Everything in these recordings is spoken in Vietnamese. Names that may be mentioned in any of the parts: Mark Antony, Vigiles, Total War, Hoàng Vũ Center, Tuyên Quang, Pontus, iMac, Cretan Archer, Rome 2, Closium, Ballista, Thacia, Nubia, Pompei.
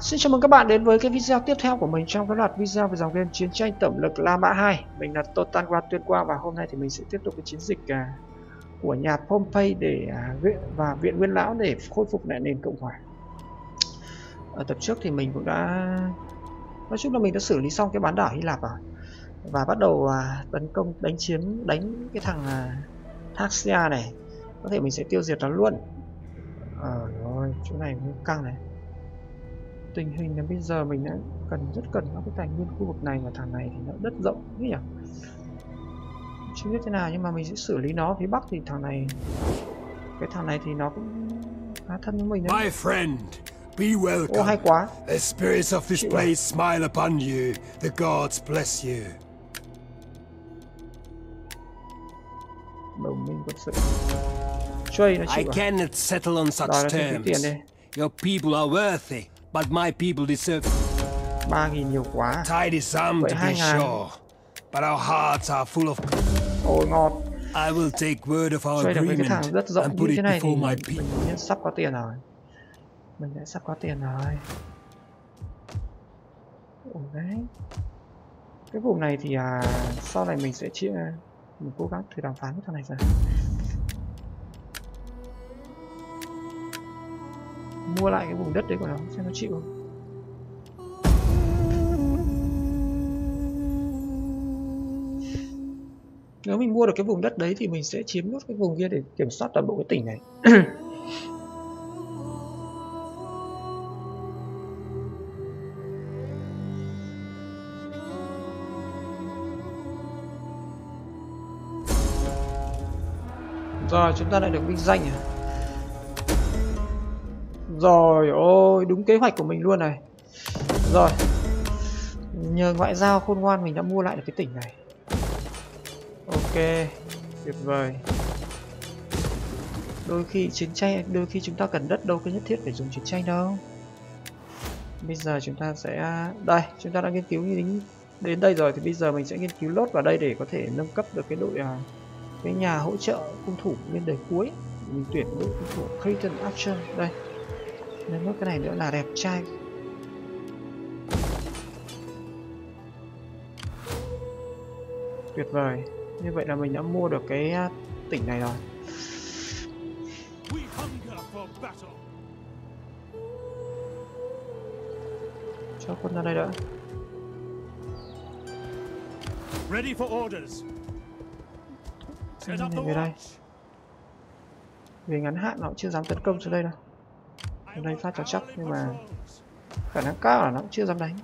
Xin chào mừng các bạn đến với cái video tiếp theo của mình trong cái loạt video về dòng game chiến tranh tổng lực La Mã 2. Mình là Total War Tuyên Quang và hôm nay thì mình sẽ tiếp tục cái chiến dịch của nhà Pompei để và Viện Nguyên Lão để khôi phục lại nền Cộng Hòa. Ở tập trước thì mình cũng đã mình đã xử lý xong cái bán đảo Hy Lạp rồi và bắt đầu tấn công đánh cái thằng Thacia này. Có thể mình sẽ tiêu diệt nó luôn. Rồi chỗ này cũng căng này. Tình hình là bây giờ mình đã rất cần các cái tài nguyên khu vực này, và thằng này thì nó rất rộng nhỉ, chưa biết thế nào, nhưng mà mình sẽ xử lý nó. Phía bắc thì thằng này thì nó cũng khá thân với mình đấy. My friend, be welcome. Hay quá. The spirits of this place smile upon you. The gods bless you. Đồng minh quân sự. Chơi nó chịu. I cannot settle on such terms. Your people are worthy. But my people deserve 3.000 nhiều quá. Tidy sum to be sure, but our hearts are full of. Ôi ngon. I will take word of our agreement and put it before my people. Mình sắp có tiền rồi. Mình đã sắp có tiền rồi. Ủa đấy. Cái vùng này thì sau này mình sẽ chia, mình cố gắng thử đàm phán với thằng này ra. Mua lại cái vùng đất đấy của nó xem nó chịu không. Nếu mình mua được cái vùng đất đấy thì mình sẽ chiếm nốt cái vùng kia để kiểm soát toàn bộ cái tỉnh này. Rồi chúng ta lại được vinh danh à. Rồi ôi, đúng kế hoạch của mình luôn này. Rồi, nhờ ngoại giao khôn ngoan mình đã mua lại được cái tỉnh này. Ok, tuyệt vời. Đôi khi chiến tranh, đôi khi chúng ta cần đất đâu có nhất thiết phải dùng chiến tranh đâu. Bây giờ chúng ta sẽ, đây, chúng ta đã nghiên cứu đến đây rồi thì bây giờ mình sẽ nghiên cứu lốt vào đây để có thể nâng cấp được cái đội, cái nhà hỗ trợ cung thủ lên đời cuối. Mình tuyển đội cung thủ Cretan Archer đây. Nên nốt cái này nữa là đẹp trai. Tuyệt vời. Như vậy là mình đã mua được cái tỉnh này rồi. Cho quân ra đây đã. Quân này về đây. Về ngắn hạn nó chưa dám tấn công xuống đây đâu. Ở đây phát cho chắc, nhưng mà khả năng cao là nó cũng chưa dám đánh.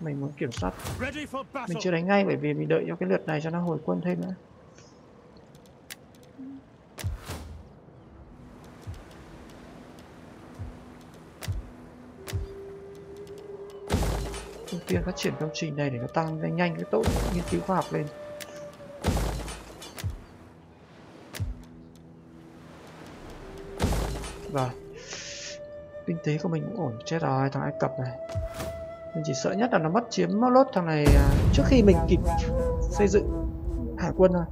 Mình muốn kiểm soát. Mình chưa đánh ngay bởi vì mình đợi cho cái lượt này cho nó hồi quân thêm nữa. Ưu tiên phát triển công trình này để nó tăng nhanh cái tốc độ nghiên cứu khoa học lên. Rồi, kinh tế của mình cũng ổn. Chết rồi, thằng Ai Cập này. Mình chỉ sợ nhất là nó mất chiếm lốt thằng này trước khi mình kịp xây dựng hải quân thôi.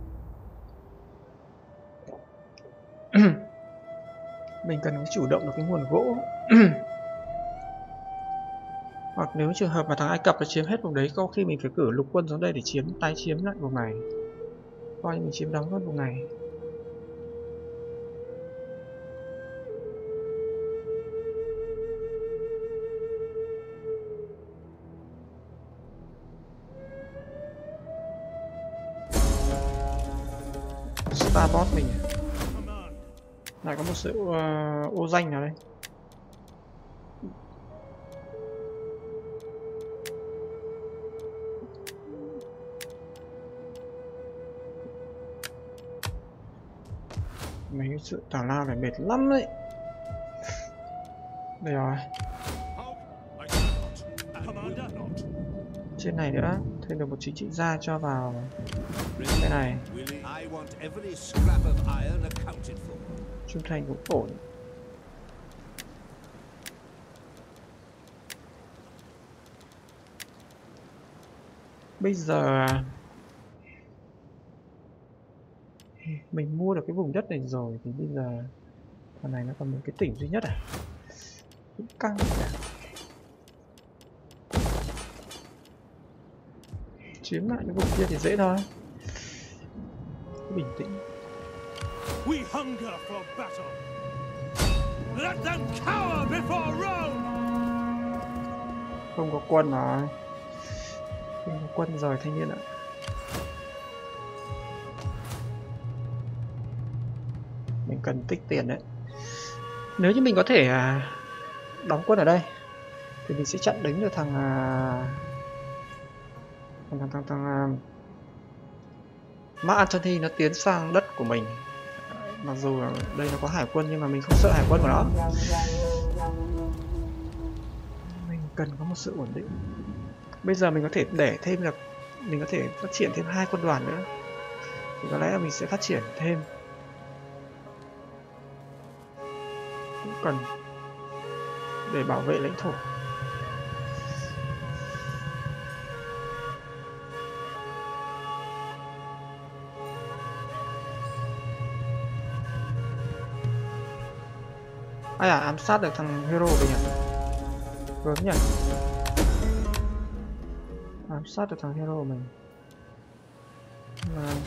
Mình cần chủ động được cái nguồn gỗ. Hoặc nếu trường hợp mà thằng Ai Cập nó chiếm hết vùng đấy, có khi mình phải cử lục quân xuống đây để tái chiếm lại vùng này. Coi như mình chiếm đóng luôn vùng này. Starbot mình lại có một sự ô danh nào đây. Mấy cái sự tào lao này mệt lắm đấy. Đây rồi. Trên này nữa, thêm được một chính trị gia cho vào cái này. Trung thành cũng ổn. Bây giờ Mình mua được cái vùng đất này rồi thì bây giờ con này nó còn một cái tỉnh duy nhất à? Cũng căng cả. Chiếm lại cái vùng kia thì dễ thôi. Bình tĩnh. We hunger for battle. Let them cower before Rome. Không có quân rồi. Không có quân rồi thanh niên ạ. Mình cần tích tiền đấy. Nếu như mình có thể đóng quân ở đây thì mình sẽ chặn đánh được thằng Mark Antony nó tiến sang đất của mình. Mặc dù ở đây nó có hải quân nhưng mà mình không sợ hải quân của nó. Mình cần có một sự ổn định. Bây giờ mình có thể để thêm là mình có thể phát triển thêm 2 quân đoàn nữa. Thì có lẽ là mình sẽ phát triển thêm. Cũng cần để bảo vệ lãnh thổ. Ai à, ám sát được thằng hero của mình nhỉ? Vướng nhỉ? Ám sát được thằng hero của mình.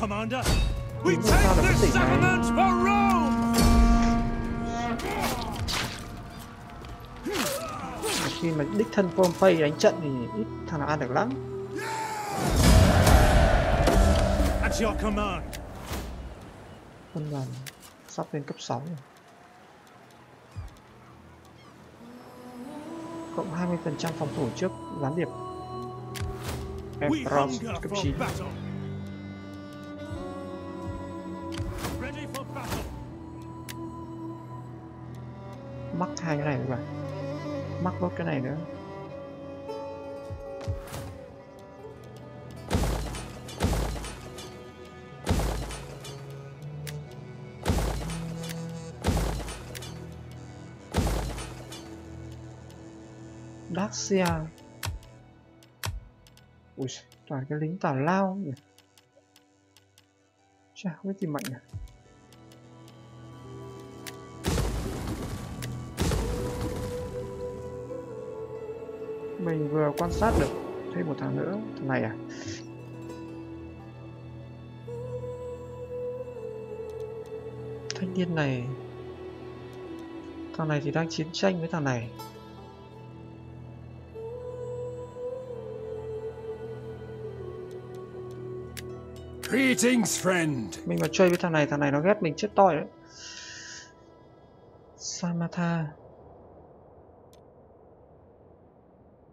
Commander, we take this settlement for Rome. Khi mà đích thân Pompei đánh trận thì ít thằng nào ăn được lắm. At your command. Quân đoàn sắp lên cấp 6 rồi. Cộng 20% phòng thủ trước gián điệp Emperor cấp 9. Mắc 2 cái này rồi, mắc lốt cái này nữa. Thacia. Ui, toàn cái lính tào lao không nhỉ? Chà, không biết gì mạnh nhỉ? Mình vừa quan sát được thêm một thằng nữa. Thằng này à? Thanh niên này. Thằng này thì đang chiến tranh với thằng này. Greetings, friend. Mình mà chơi với thằng này nó ghét mình chết toi đấy. Samantha.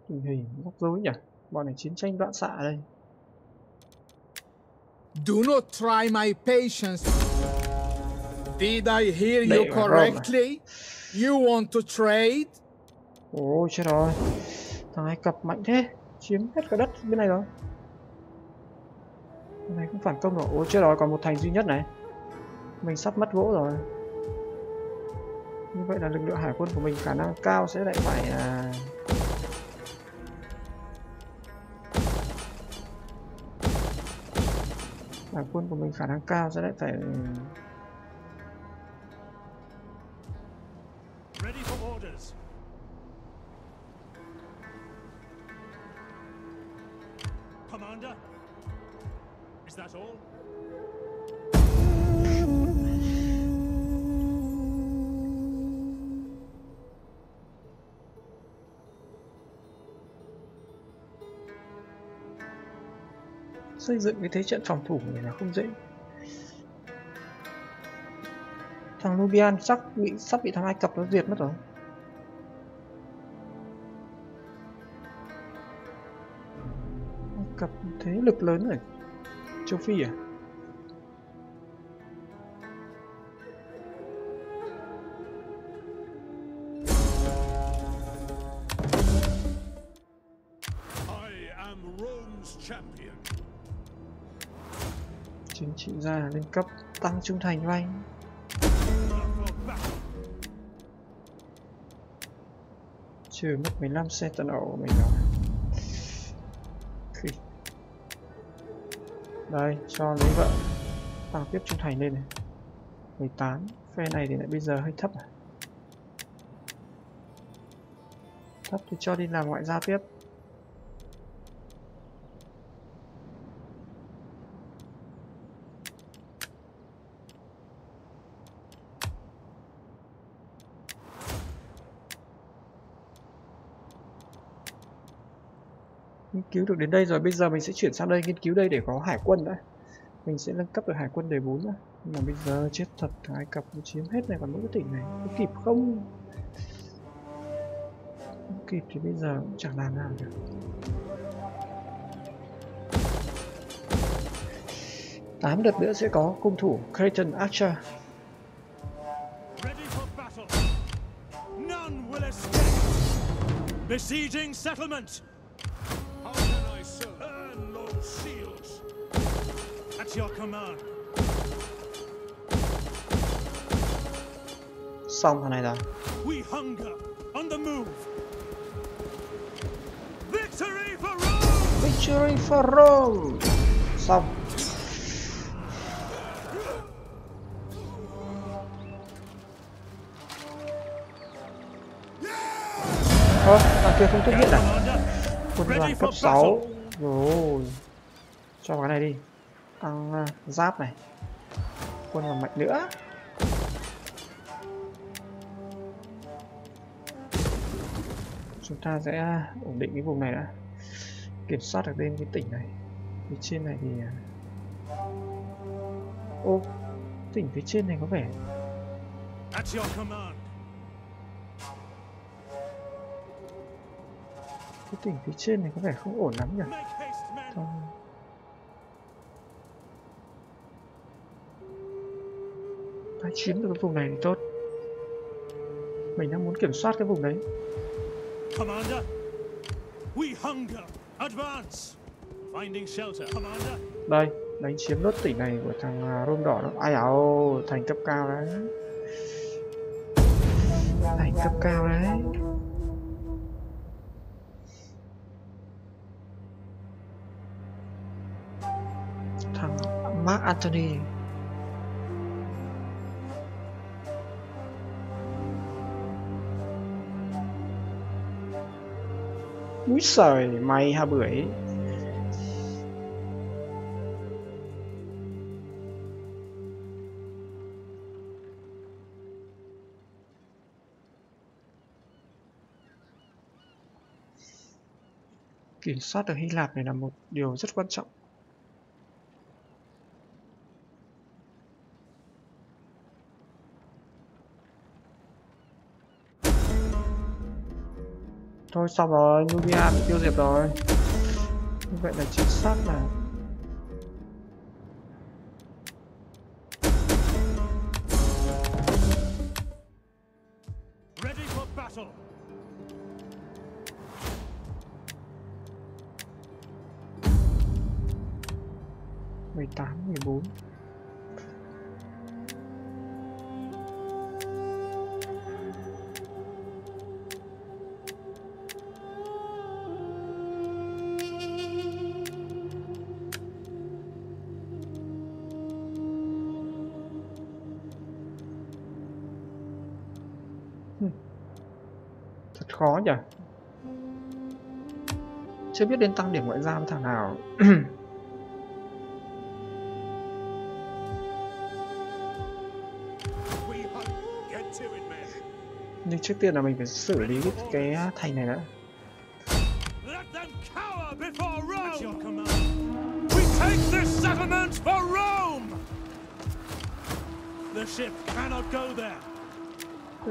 Tình hình rắc rối nhỉ? Bọn này chiến tranh đoạn xạ đây. Do not try my patience. Did I hear you correctly? You want to trade? Ôi chết rồi. Thằng Ai Cập mạnh thế, chiếm hết cả đất bên này rồi. Này cũng phản công rồi. Ôi chết rồi, còn một thành duy nhất này. Mình sắp mất gỗ rồi. Như vậy là lực lượng hải quân của mình khả năng cao sẽ lại phải hải quân của mình khả năng cao sẽ lại phải xây dựng cái thế trận phòng thủ này là không dễ. Thằng Nubia sắp bị thằng Ai Cập nó diệt mất rồi. Ai Cập thế lực lớn rồi. Châu Phi à? Chính trị gia lên cấp, tăng trung thành của anh. Trừ mất 15 xe tần ẩu của mình rồi. Đây, cho lấy vợ. Tăng tiếp trung thành lên này. 18. Phe này thì lại bây giờ hơi thấp à? Thấp thì cho đi làm ngoại giao tiếp. Nghiên cứu được đến đây rồi, bây giờ mình sẽ chuyển sang đây nghiên cứu đây để có hải quân đã. Mình sẽ nâng cấp được hải quân đề 4 đã. Nhưng mà bây giờ chết thật, thằng Ai Cập nó chiếm hết này còn mỗi cái tỉnh này, có kịp không? Không kịp thì bây giờ cũng chẳng làm nào được. 8 đợt nữa sẽ có cung thủ Cretan Archer. Besieging settlement. How can I serve? Earn those shields. At your command. Xong thằng này rồi. We hunger on the move. Victory for Rome. Victory for Rome. Xong. Thằng kia không xuất hiện à? Quân đoàn cấp 6 rồi. Cho vào cái này đi. Tăng giáp này. Quân đoàn mạnh nữa. Chúng ta sẽ ổn định cái vùng này đã. Kiểm soát được lên cái tỉnh này. Phía trên này thì... Ô, tỉnh phía trên này có vẻ... Cái tỉnh phía trên này có vẻ không ổn lắm nhỉ. Tái chiếm được cái vùng này thì tốt. Mình đang muốn kiểm soát cái vùng đấy. Commander, we hunger. Advance. Finding shelter. Commander. Đây, đánh chiếm nốt tỉnh này của thằng Rome đỏ đó. Ai ảo, thành cấp cao đấy. Thành cấp cao đấy. Thằng Mark Antony. Úi sời, mày ha bưởi. Kiểm soát được Hy Lạp này là một điều rất quan trọng. Thôi xong rồi, Nubia bị tiêu diệt rồi. Như vậy là chính xác là ready for battle. Mười tám, 14. Khó nhỉ, chưa biết nên tăng điểm ngoại giao thằng nào. Nhưng trước tiên là mình phải xử lý cái thành này đã.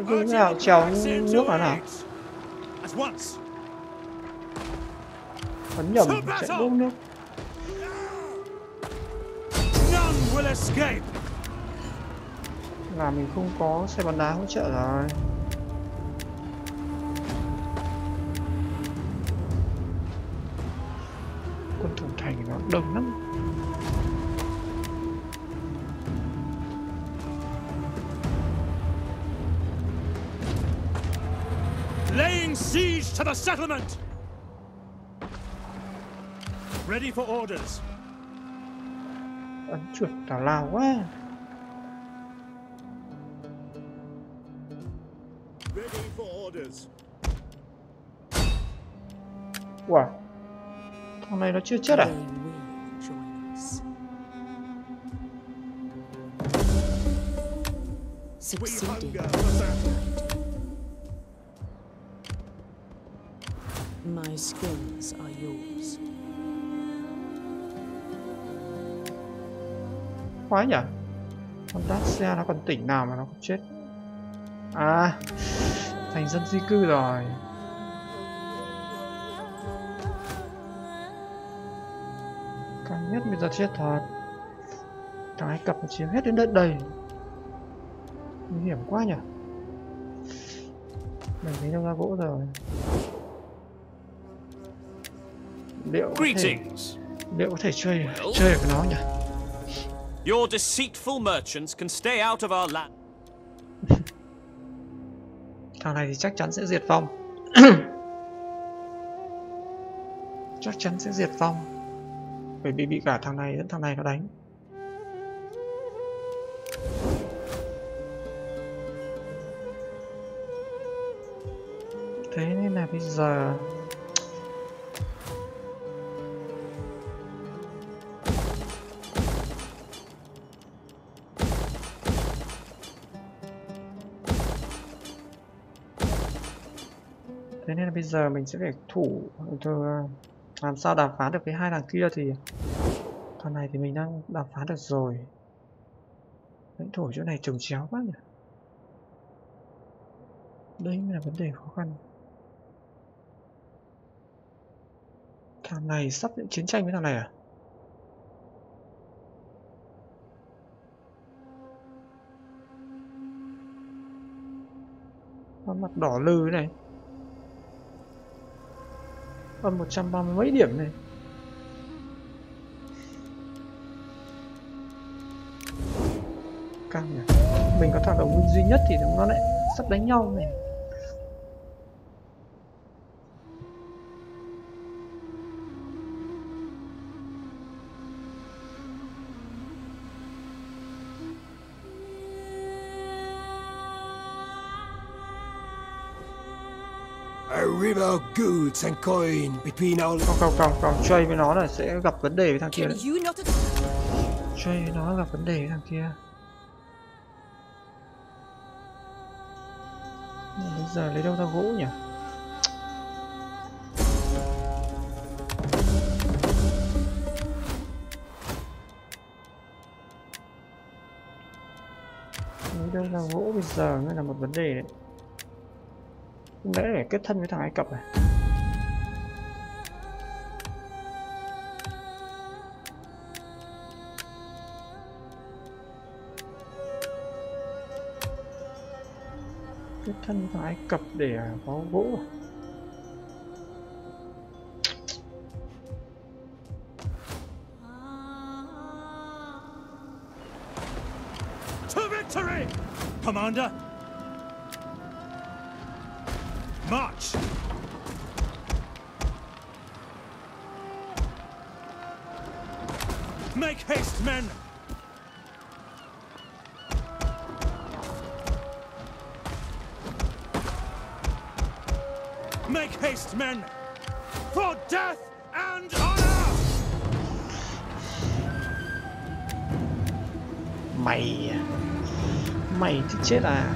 Cái nào trèo nước vào nào? Bắn nhầm chạy bốc nước. Là mình không có xe bắn đá hỗ trợ rồi. Quân thủ thành nó đông lắm. Laying siege to the settlement. Ready for orders. Ấn chuột tào lao quá. Wow, thằng này nó chưa chết à? My skills are yours. Quá nhỉ? Con Thacia nó còn tỉnh nào mà nó không chết? À, thành dân di cư rồi. Cao nhất bây giờ chết thật. Thằng Ai Cập nó chiếm hết đến đất đầy. Nguy hiểm quá nhỉ? Mình thấy nó ra gỗ rồi. Liệu có thể chơi với nó nhỉ? Your deceitful merchants can stay out of our land. Thằng này thì chắc chắn sẽ diệt vong. Chắc chắn sẽ diệt vong. Bởi vì bị cả thằng này lẫn thằng này nó đánh. Thế nên là bây giờ mình sẽ phải làm sao đàm phán được với hai thằng kia. Thì thằng này thì mình đang đàm phán được rồi. Lãnh thổ chỗ này trồng chéo quá nhỉ. Đây mới là vấn đề khó khăn. Thằng này sắp chiến tranh với thằng này à? Con mặt đỏ lừ này. Còn 130 mấy điểm này. Căng nhỉ. Mình có thằng đồng minh duy nhất thì nó lại sắp đánh nhau này. Goods and coin between our... Không, chơi với nó là sẽ gặp vấn đề với thằng kia đấy. Chơi với nó gặp vấn đề với thằng kia. Bây giờ lấy đâu ra gỗ nhỉ? Lấy đâu ra gỗ bây giờ mới là một vấn đề đấy. Lẽ phải kết thân với thằng Ai Cập này. Kết thân với thằng Ai Cập để có gỗ. To victory, Commander. March. Make haste, men. Make haste, men. For death and honor. Mày thì chết à?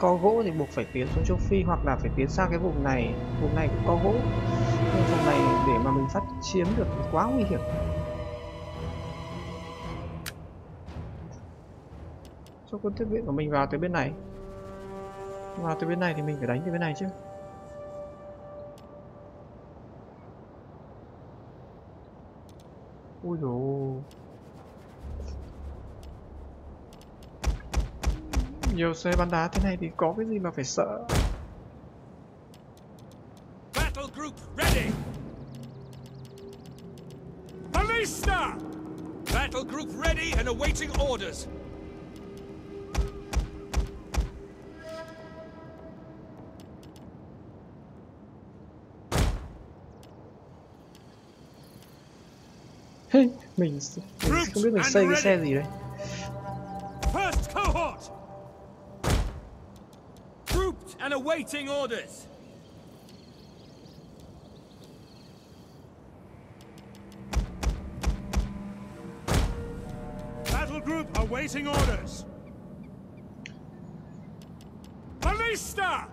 Có gỗ thì buộc phải tiến xuống châu Phi hoặc là phải tiến sang cái vùng này. Vùng này cũng có gỗ nhưng vùng này để mà mình phát chiếm được thì quá nguy hiểm. Cho quân tiếp viện của mình vào tới bên này. Vào tới bên này thì mình phải đánh từ bên này chứ. Ui dồi, nhiều xe bắn đá thế này thì có cái gì mà phải sợ. Battle group ready. battle group ready and awaiting orders. Mình không biết xây cái xe gì đấy. First cohort. Grouped and awaiting orders. Battle group awaiting orders. Ballista!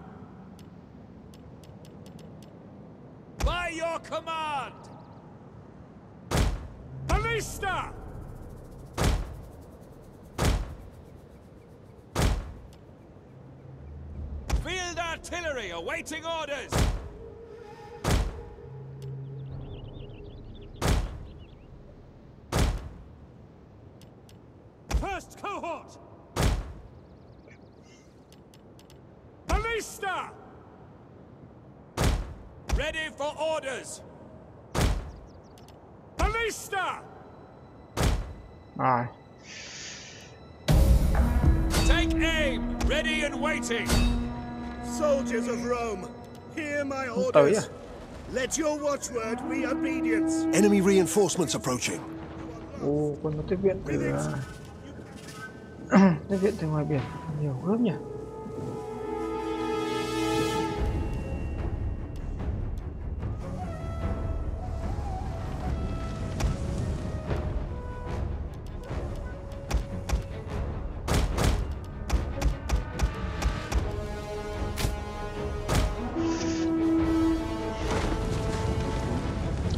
By your command. Ballista! Field artillery awaiting orders! First cohort! Ballista! Ready for orders! Ballista! Aye. Take aim! Ready and waiting! Soldiers of Rome, hear my orders. Oh, yeah. Let your watchword be obedience. Enemy reinforcements approaching. Oh, còn tiếp viện từ tiếp viện từ ngoài biển nhiều lắm nhỉ.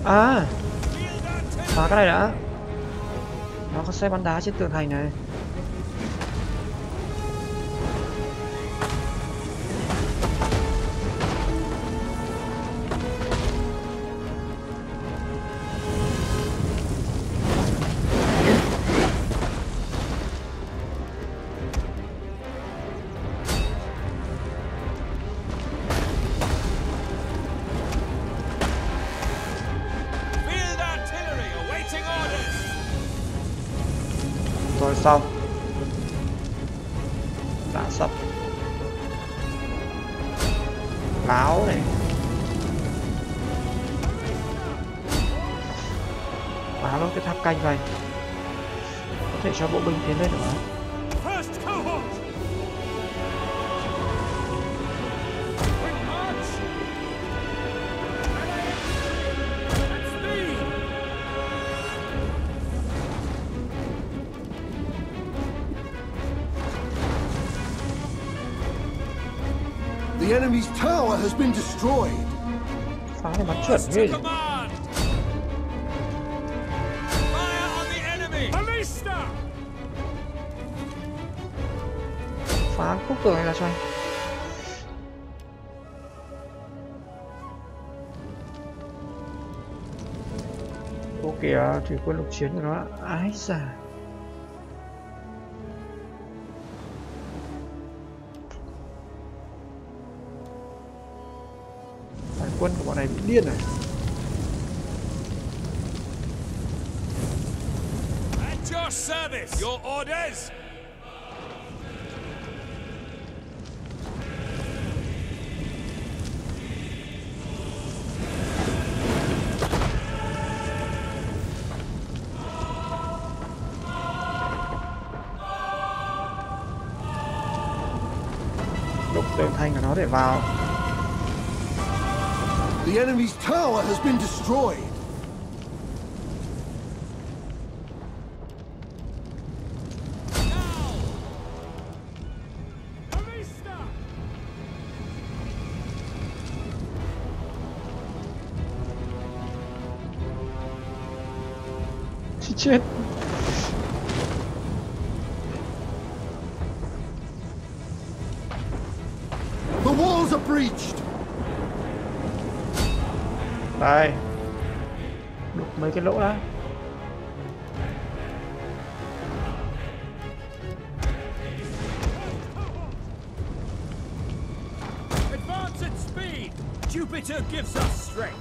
À, phá cái này đã. Nó có xe bắn đá trên tường thành này. Xong đã sập láo này láo luôn cái tháp canh này có thể cho bộ binh tiến lên được không? The enemy's tower has been destroyed. Command. Fire on the enemy. Ballista. Phá khúc cửa này là cho anh. Ô kìa, thủy quân lục chiến của nó ái già. Quân của bọn này bị điên này. At your service, your orders. Đục tường thành của nó để vào. The enemy's tower has been destroyed. Chết. The walls are breached. Đây, đục mấy cái lỗ đó. Advance at speed. Jupiter gives us strength.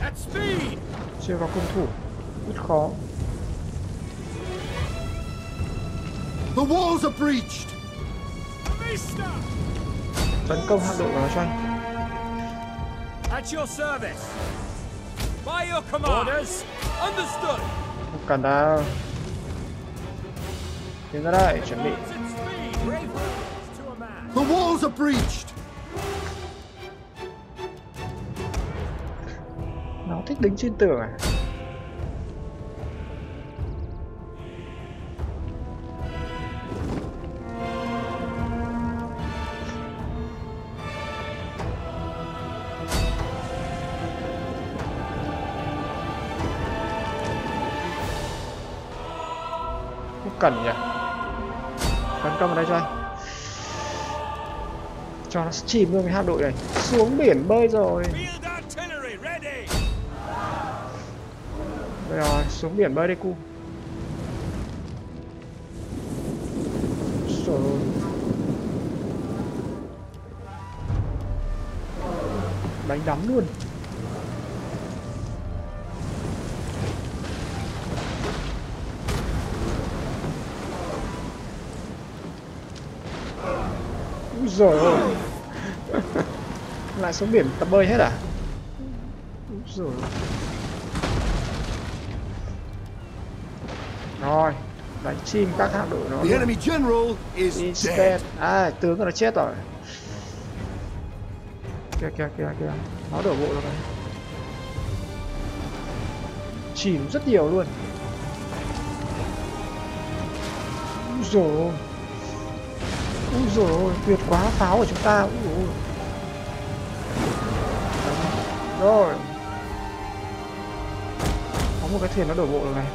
At speed. Chưa có cung thủ. Good call. The walls are breached. Tấn công hạm đội của nó cho anh. At your service. By your command. Orders. Understood. Cản đã. Tiến ra đây, chuẩn bị. The walls are breached. Nó thích đứng trên tường à? Cần nhỉ, tấn công vào đây cho anh, cho nó chìm luôn cái hạm đội này xuống biển bơi rồi. Rồi xuống biển bơi đây cu. Đánh đắm luôn. Rồi ôi. Lại xuống biển tập bơi hết à? Rồi. Rồi, đánh chim các hạm đội nó. The enemy general is dead. À, tướng nó chết rồi. Kìa kìa kìa kìa. Nó đổ bộ rồi này. Chìm rất nhiều luôn. Rồi. Úi dồi ôi, tuyệt quá pháo của chúng ta. Úi dồi ôi. Rồi. Có một cái thuyền nó đổ bộ rồi này.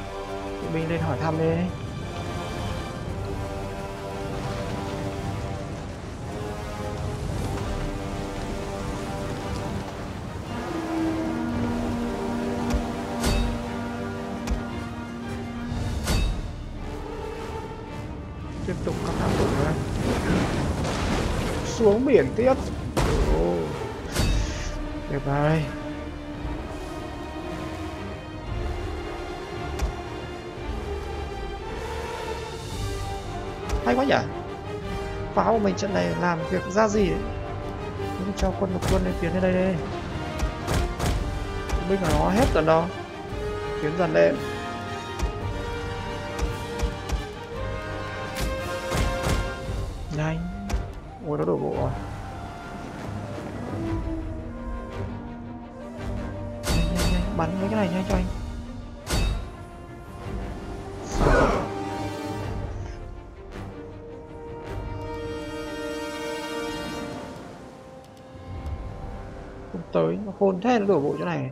Tụi mình lên hỏi thăm đi. Tiếp tục các hạm đội này. Xuống biển tiếp. Đẹp vời. Hay quá nhỉ. Pháo của mình trận này làm việc ra gì đấy. Mình cho quân một quân lên tiến lên đây đi. Binh của nó hết dần đâu. Tiến dần lên. Nhanh. Ôi nó đổ bộ rồi. Nhanh nhanh nhanh. Bắn mấy cái này nhanh cho anh. Không tới. Nó khôn thế nó đổ bộ chỗ này.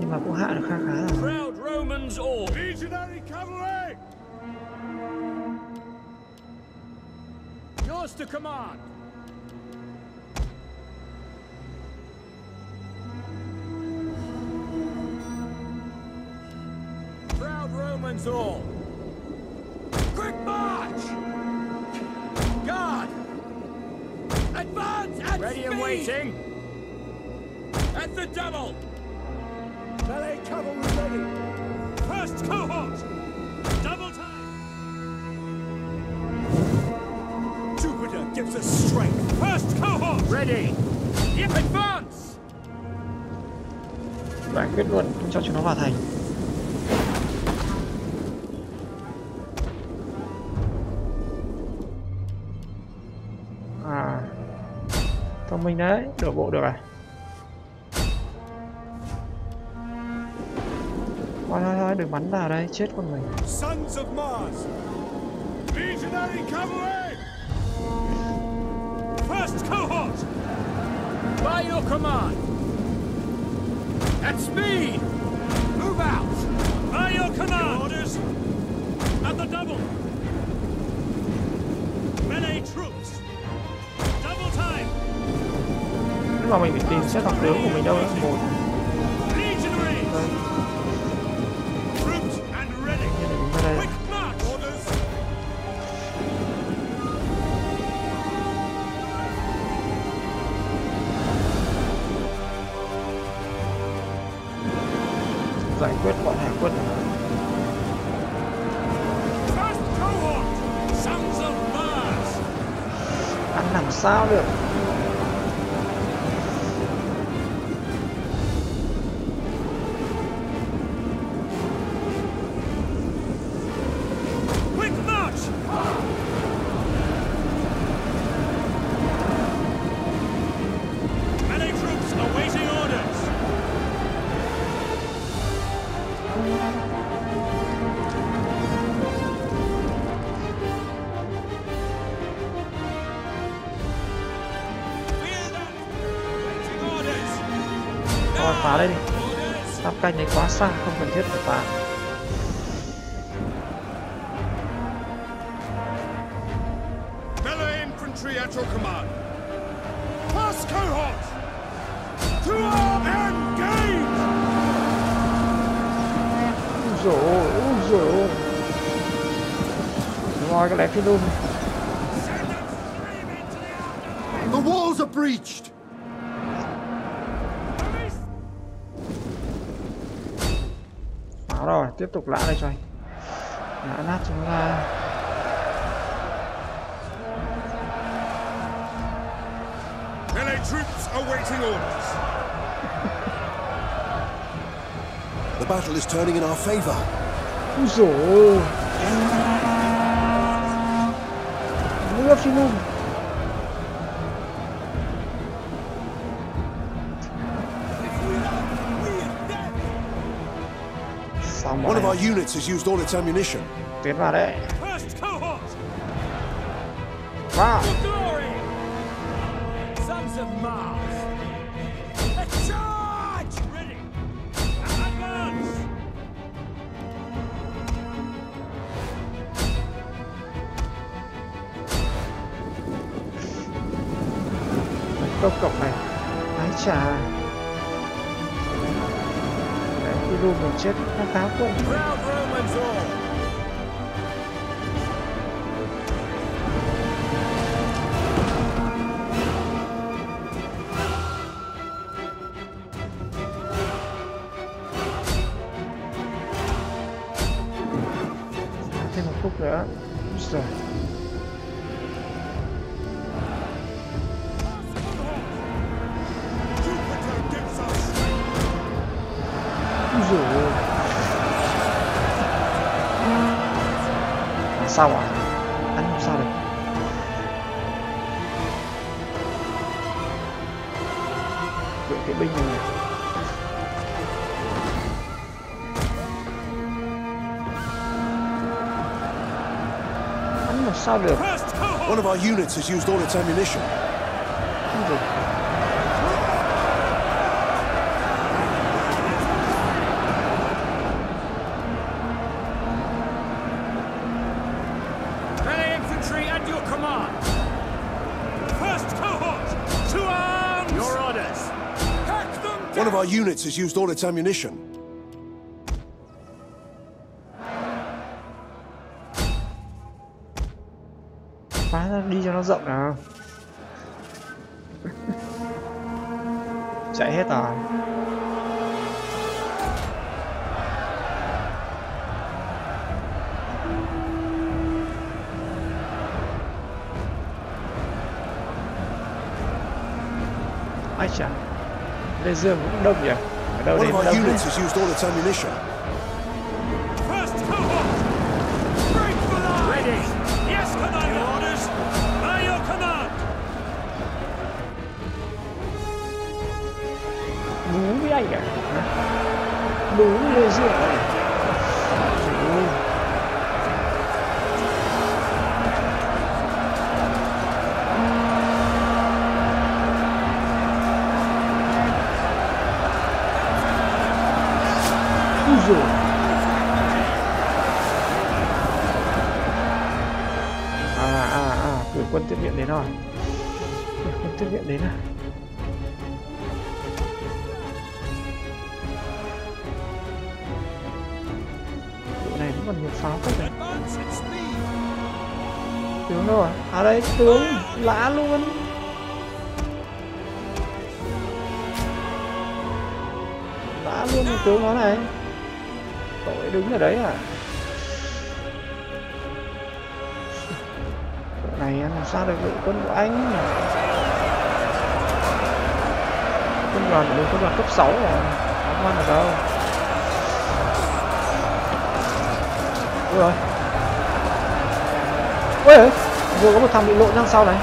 Nhưng mà cũng hạ được khá khá rồi. To command. Proud Romans all. Quick march. Guard. Advance at speed. Ready and waiting. At the double. Melee cavalry ready. First cohort. Double time. Gives us strength. First cohort ready. Yep, advance. Giải quyết luôn, không cho chúng nó vào thành. À, thông minh đấy, đổ bộ được à? Thôi thôi thôi, đừng bắn vào đây, chết con mình. Sons of Mars. Legionary cavalry. First cohort! By your command! At speed! Move out! By your command! Your orders! At the double! Melee troops! Double time! Nếu mà mình bị tìm xét học tướng của mình đâu là một. Giải quyết bọn Ăn làm sao được. Phá đây đi, tam canh này quá xa, không cần thiết phải phá. Úi dồi ôi. Rồi cái lén phi lùm. The walls are breached. Rồi tiếp tục lã đây cho anh, lã nát chúng ta. LA troops awaiting orders. The battle is turning in our favor. Rồi. Nước phi lum. One of our units has used all its ammunition. Tiến vào đấy. Wow. Câu cộng này, ái chà. Luôn mình chết nó khá cũng thêm một phút nữa rồi. Sao ạ? Anh không sao được. Vậy cái binh này. Anh làm sao được? One of our units has used all its ammunition. Không được. One of our units has used all its ammunition. Phá ra đi cho nó rộng nào. Chạy hết rồi. Ai chả. Lê Dương cũng đông nhỉ? Ở đâu đến đông nhỉ? Đúng với anh à? Đúng Lê Dương à? Rồi. Cử quân tiếp viện đến rồi. Cử quân tiếp viện đến à. Đội này vẫn còn nhiều pháo không này. Tướng đâu à? À đây tướng lã luôn. Lã luôn một tướng nó này. Tội đứng ở đấy à? Chỗ này em làm sao được đội quân của anh? Quân đoàn của mình quân đoàn cấp 6 à? Không ăn được đâu. Ôi rồi. Ôi ơi, vừa có một thằng bị lộn sang sau này.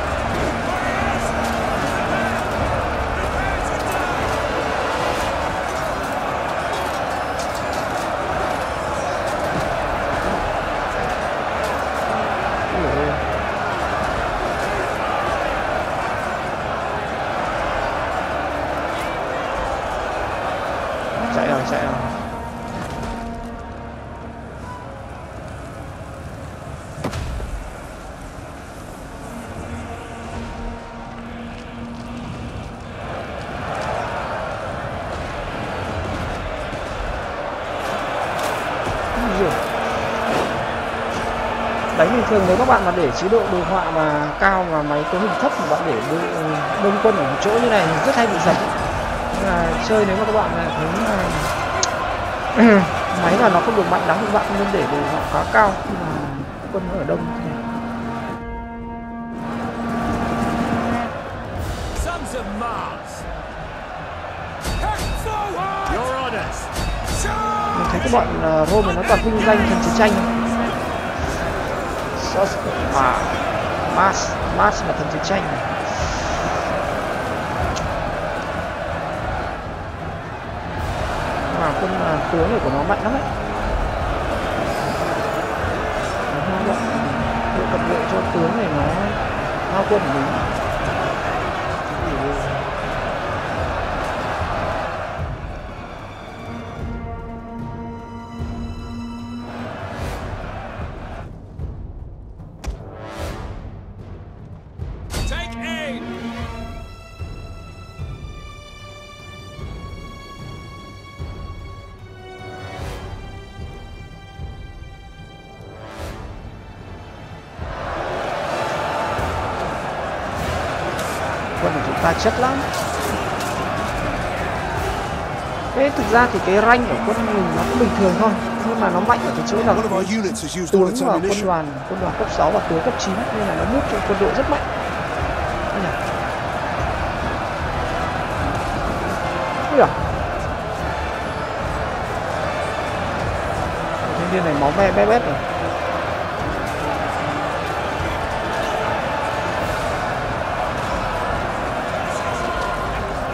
Thường nếu các bạn mà để chế độ đồ họa mà cao và máy cấu hình thấp thì bạn để đông quân ở một chỗ như này rất hay bị giật. Là chơi nếu mà các bạn là thấy máy là nó không được mạnh lắm thì bạn nên để đồ họa quá cao khi mà quân nó ở đông thế này. Mình thấy các bạn Rome nó toàn vinh danh trong chiến tranh. Mà Mars là thần chiến tranh này. Mà quân tướng này của nó mạnh lắm đấy. Nó cập độ cho tướng này nó hao quân của mình. Chất lắm. Thế thực ra thì cái rank của quân mình nó cũng bình thường thôi, nhưng mà nó mạnh ở cái chỗ là tướng và quân đoàn cấp 6 và tướng cấp 9 nên là nó mút cho quân đội rất mạnh. Ui à. Thanh niên này máu me bé bét rồi.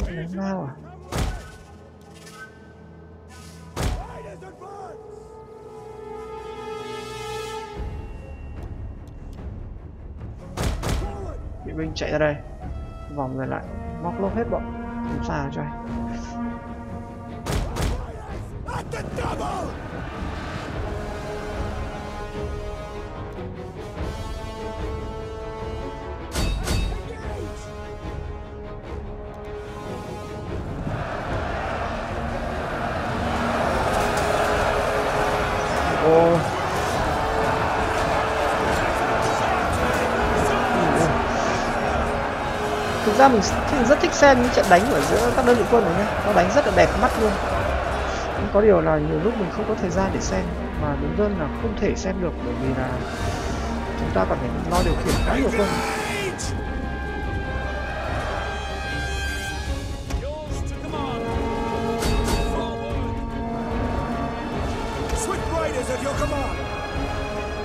Bọn lém lao à? Binh chạy ra đây vòng rồi lại móc lốp hết bọn làm sao cho anh ra. Mình rất thích xem những trận đánh ở giữa các đơn vị quân này nhé, nó đánh rất là đẹp mắt luôn. Nhưng có điều là nhiều lúc mình không có thời gian để xem, mà đúng đơn là không thể xem được bởi vì là chúng ta còn phải lo điều khiển quá nhiều quân.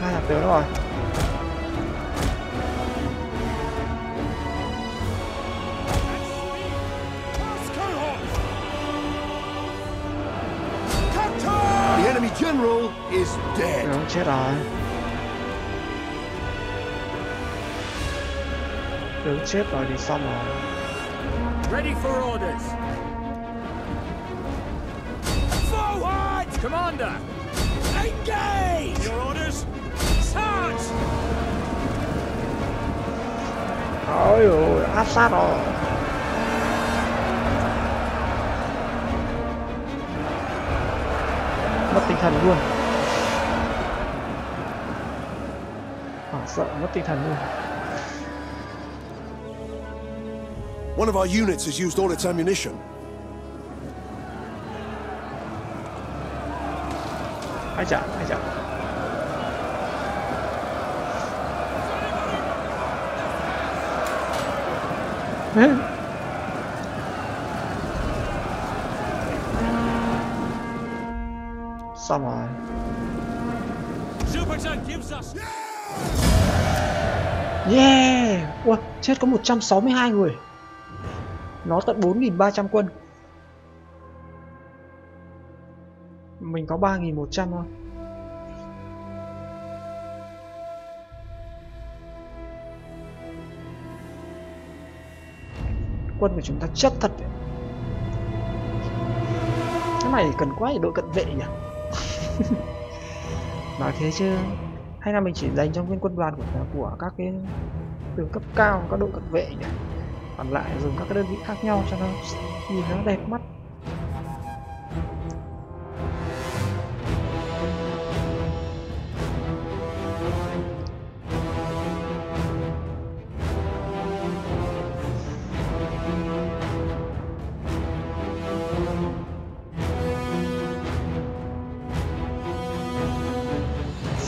Hai là tới rồi. General is dead. Đúng, chết rồi. Đúng, chết rồi thì xong rồi. Ready for orders. Forward, commander. Engage. Your orders. Charge. Oh, a saddle. Mất tinh thần luôn. Hoảng sợ, mất tinh thần luôn. One of our units has used all its ammunition. Ai chả, ai chả. Xong rồi. Yeah. Ủa, chết có 162 người. Nó tận 4.300 quân. Mình có 3.100 thôi. Quân của chúng ta chất thật đấy. Cái này cần quá để đội cận vệ nhỉ. Nói thế chứ hay là mình chỉ dành trong viên quân đoàn của các cái từ cấp cao, các đội cận vệ nhỉ. Còn lại dùng các cái đơn vị khác nhau cho nó nhìn nó đẹp mắt.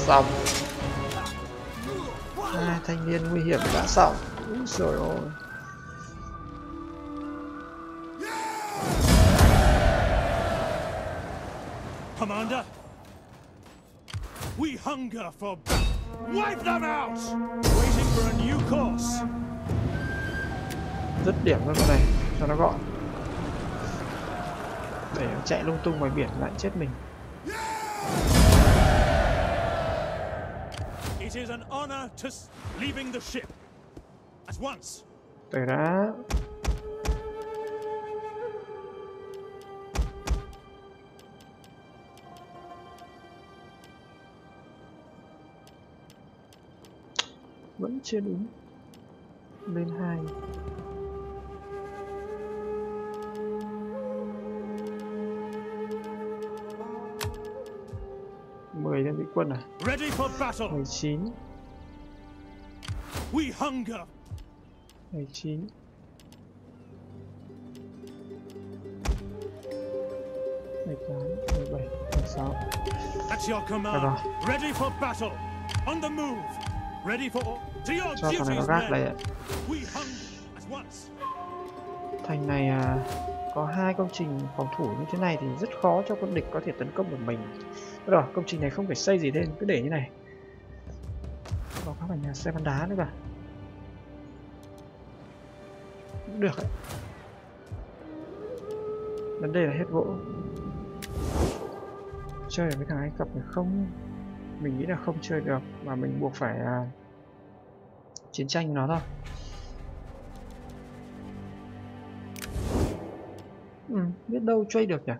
Xong. À, thanh niên nguy hiểm đã xong. Úi dồi ôi. Commander, we hunger for wipe them out. Waiting for a new course. Dứt điểm ra con này cho nó gọn. Để chạy lung tung ngoài biển lại chết mình. It is an honor to leaving the ship at once. Từ đó. Vẫn chưa đúng. Lên 2. Đơn vị quân này 19 19 18 17 16 cho thằng này nó gác đây ạ. Thành này có 2 công trình phòng thủ như thế này thì rất khó cho quân địch có thể tấn công được mình. Rồi, công trình này không phải xây gì thêm, cứ để như này. Có các bạn nhà xe bắn đá nữa cả. Cũng được ấy. Vấn đề là hết gỗ. Chơi với thằng Ai Cập này không? Mình nghĩ là không chơi được mà mình buộc phải chiến tranh nó thôi. Ừ, biết đâu chơi được nhỉ?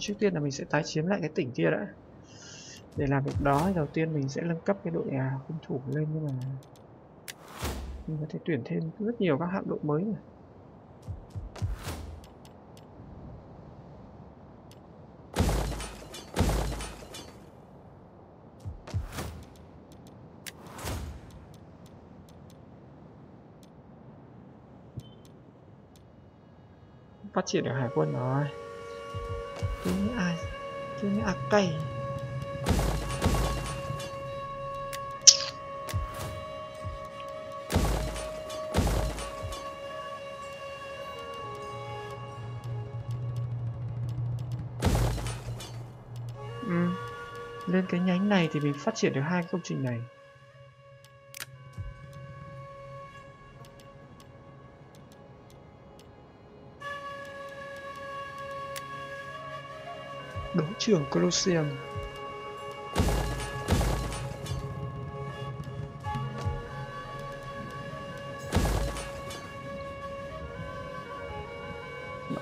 Trước tiên là mình sẽ tái chiếm lại cái tỉnh kia đã. Để làm việc đó đầu tiên mình sẽ nâng cấp cái đội quân thủ lên, nhưng mà mình có thể tuyển thêm rất nhiều các hạm đội mới này. Phát triển được hải quân rồi. Cái ác cây. Lên cái nhánh này thì mình phát triển được 2 công trình này. Đấu trường Closium. Mọi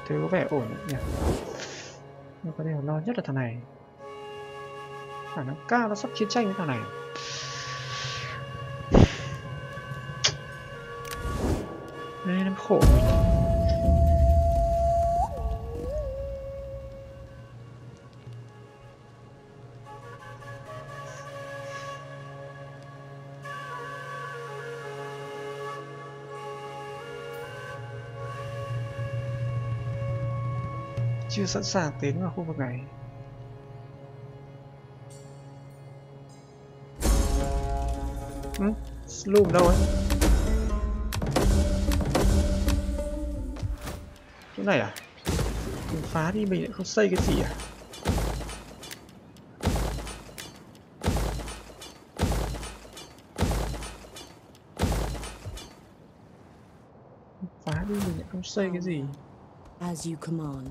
thứ có vẻ ổn nhỉ. Nhưng có điều lo nhất là thằng này. Khả năng cao nó sắp chiến tranh với thằng này. and hoard. Chưa sẵn sàng tiến vào khu vực này. Sloom đâu ấy? Chỗ này à? Mình phá đi, mình lại không xây cái gì à? Phá đi, mình lại không xây cái gì? As you command.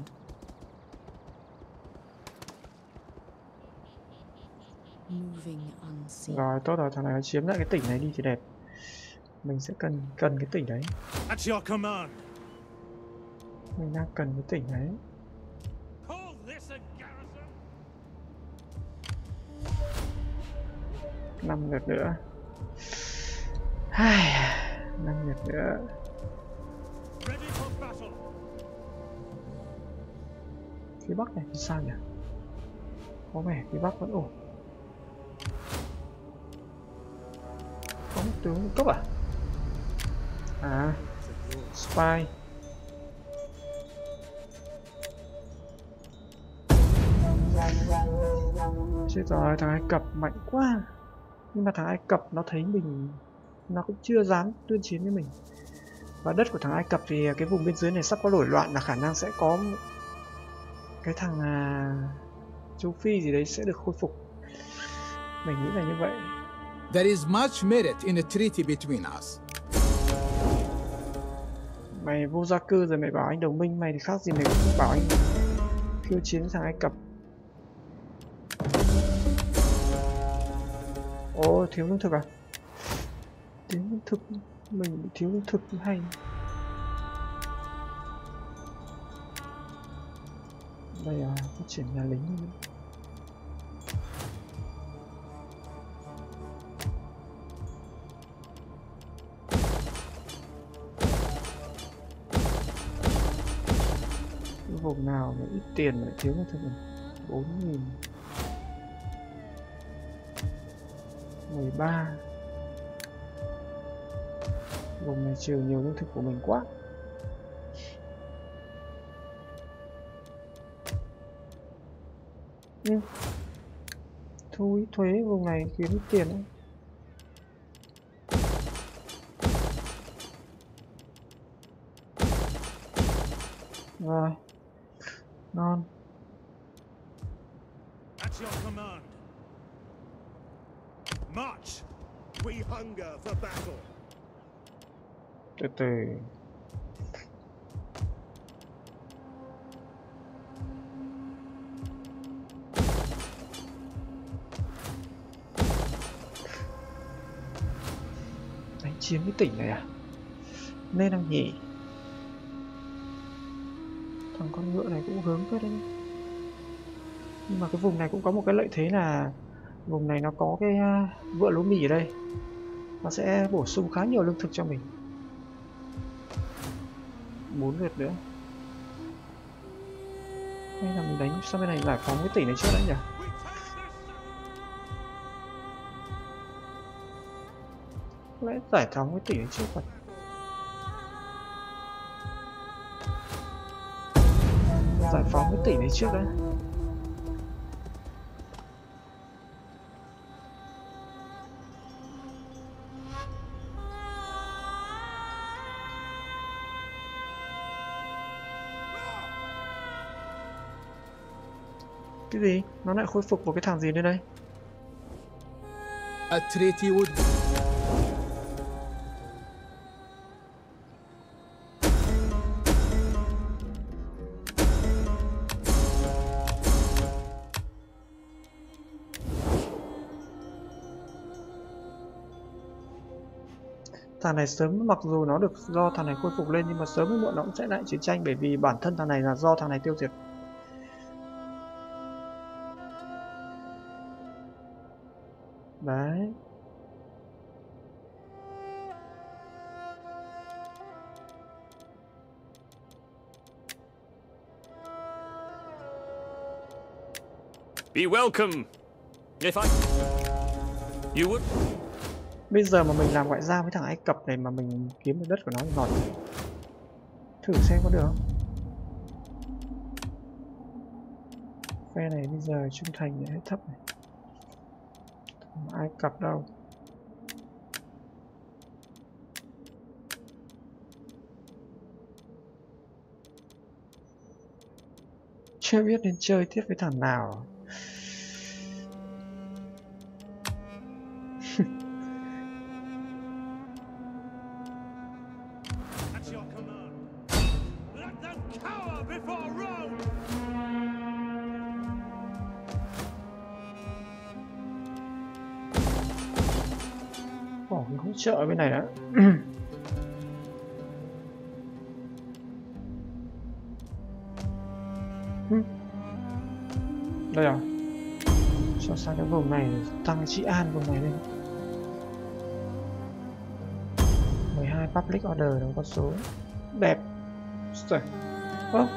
Rồi, tốt rồi, thằng này nó chiếm lại cái tỉnh này đi thì đẹp. Mình sẽ cần cái tỉnh đấy. Mình đang cần cái tỉnh đấy. Năm lượt nữa. 5 lượt nữa. Phía Bắc này thì sao nhỉ? Có vẻ phía Bắc vẫn ổn. Tướng cấp à? À, spy. Chết rồi, thằng Ai Cập mạnh quá. Nhưng mà thằng Ai Cập nó thấy mình, nó cũng chưa dám tuyên chiến với mình. Và đất của thằng Ai Cập thì cái vùng biên giới này sắp có nổi loạn, là khả năng sẽ có cái thằng châu Phi gì đấy sẽ được khôi phục. Mình nghĩ là như vậy. There is much merit in a treaty between us. Mày vô gia cư rồi mày bảo anh đồng minh mày thì khác gì mày cũng bảo anh khiêu chiến sang Ai Cập. Ồ, thiếu lương thực à? Thiếu lương thực, mình thiếu lương thực hay. Đây à, phát triển nhà lính nữa. Vùng nào mà ít tiền lại thiếu thật là 4.000 13. Vùng này trừ nhiều lương thực của mình quá. Nhưng thu thuế vùng này kiếm ít tiền đấy. Rồi non. At your command. March. We hunger for battle. Từ từ. Đánh chiếm cái tỉnh này à? Nên đang nhỉ? Con ngựa này cũng hướng phết đấy. Nhưng mà cái vùng này cũng có một cái lợi thế là vùng này nó có cái vựa lúa mì ở đây. Nó sẽ bổ sung khá nhiều lương thực cho mình. 4 lượt nữa. Hay là mình đánh sang bên này giải phóng cái tỉnh này trước đấy nhỉ? Lẽ giải phóng cái tỉnh này trước vậy. Giải phóng cái tỉnh này trước đã. Cái gì? Nó lại khôi phục một cái thằng gì nữa đây? A treaty would. Thằng này sớm, mặc dù nó được do thằng này khôi phục lên, nhưng mà sớm hay muộn nó cũng sẽ lại chiến tranh, bởi vì bản thân thằng này là do thằng này tiêu diệt. Đấy. Be welcome. If I... You would... Bây giờ mà mình làm ngoại giao với thằng Ai Cập này mà mình kiếm được đất của nó ngọt. Thử xem có được không? Phe này bây giờ trung thành hết thấp này. Thằng Ai Cập đâu? Chưa biết nên chơi tiếp với thằng nào. Chợ bên này đó. Đây à, cho sang cái vùng này tăng trị an vùng này lên. 12 public order đó con số đẹp. Ơ.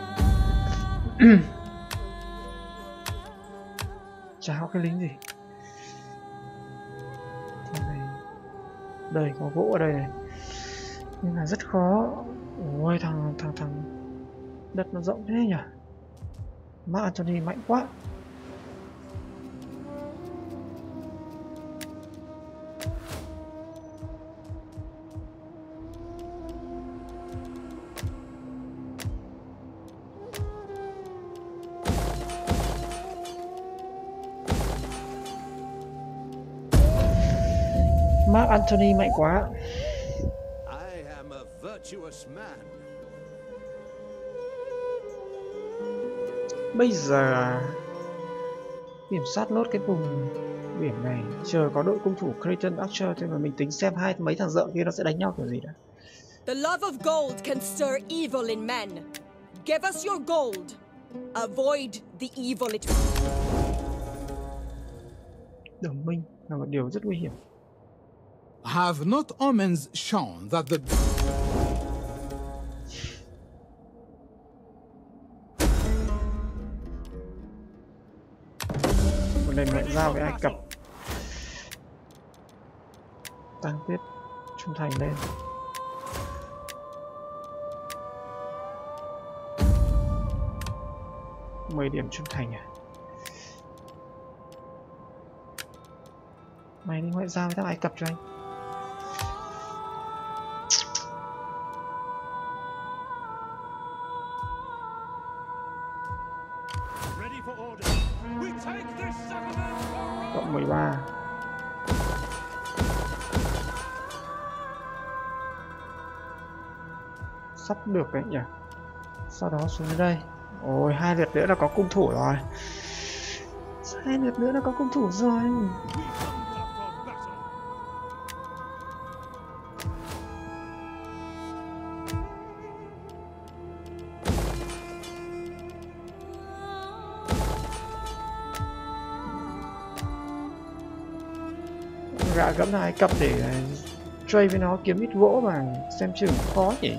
Cháo cái lính gì? Đây có gỗ ở đây này nhưng là rất khó. Ôi thằng đất nó rộng thế nhỉ. Mark Antony mạnh quá. Mark Antony mạnh quá. I am a virtuous man. Bây giờ kiểm soát nốt cái vùng biển này, chờ có đội cung thủ Cretan Archer thì mà mình tính xem hai mấy thằng dợ kia nó sẽ đánh nhau kiểu gì đã. The love of gold can stir evil in men. Give us your gold. Avoid the evil it. Đồng minh là một điều rất nguy hiểm. Have not omens shown that the... Một lần ngoại giao với Ai Cập. Tăng tiết trung thành lên. Mười điểm trung thành à? Mày đi ngoại giao với thằng Ai Cập cho anh. Cộng 13. Sắp được đấy nhỉ. Sau đó xuống đến đây. Ôi, 2 lượt nữa là có cung thủ rồi. 2 lượt nữa là có cung thủ rồi. Gạ gẫm là Ai Cập để trade với nó kiếm ít gỗ mà xem chừng khó nhỉ.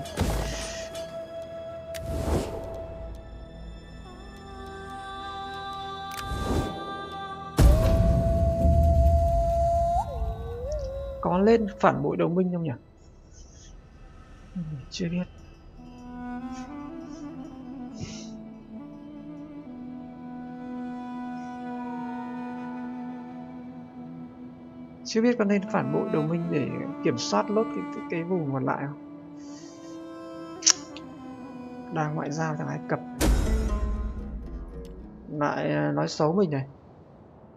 Có lên phản bội đồng minh không nhỉ? Chưa biết. Chưa biết có nên phản bội đồng minh để kiểm soát lốt cái vùng còn lại không? Đang ngoại giao thằng Ai Cập lại nói xấu mình này,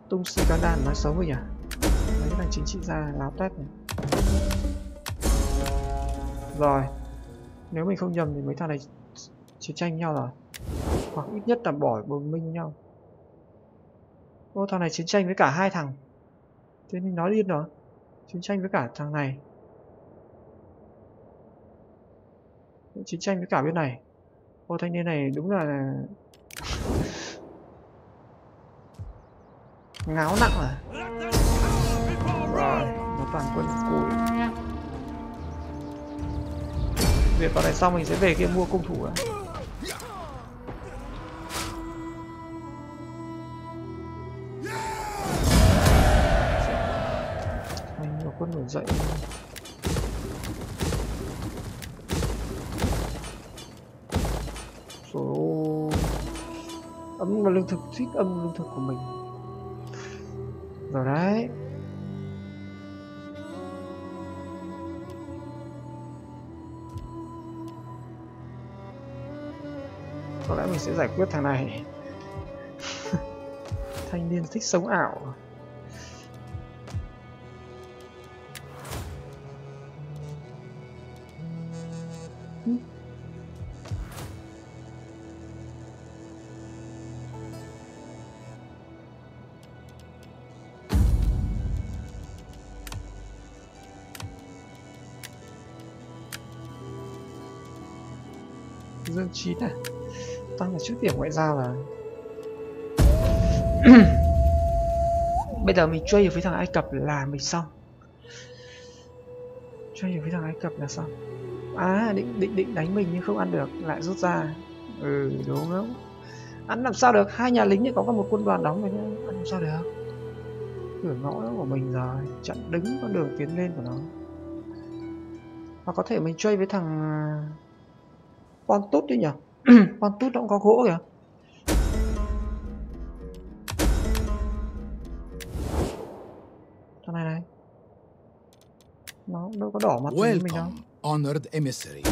tung xì cá đàn nói xấu mình à? Mấy cái chính trị gia láo tét này. Rồi, nếu mình không nhầm thì mấy thằng này chiến tranh nhau rồi, hoặc ít nhất là bỏ đồng minh nhau. Ô, thằng này chiến tranh với cả 2 thằng. Thế nên nói điên rồi. Chiến tranh với cả thằng này. Chiến tranh với cả bên này. Ô, thanh niên này đúng là... Ngáo nặng à. Rồi, nó toàn quân cùi. Việc vào này xong mình sẽ về kia mua cung thủ đã. за ним. So, ấm là lương thực, thích âm lương thực của mình rồi đấy. Có lẽ mình sẽ giải quyết thằng này. Thanh niên thích sống ảo. Dương 9 à? Tăng một chút điểm ngoại giao là bây giờ mình trade với thằng Ai Cập là mình xong. Trade với thằng Ai Cập là xong. À, định đánh mình nhưng không ăn được, lại rút ra. Ừ, đúng không? Ăn làm sao được? Hai nhà lính thì có cả một quân đoàn đóng rồi nhá, ăn làm sao được? Cửa ngõ đó của mình rồi, chặn đứng con đường tiến lên của nó. Hoặc có thể mình trade với thằng Pontus đấy nhỉ? Pontus nó cũng có gỗ kìa. Thằng này này. Nó đâu có đỏ mặt với mình đâu. Honored emissary.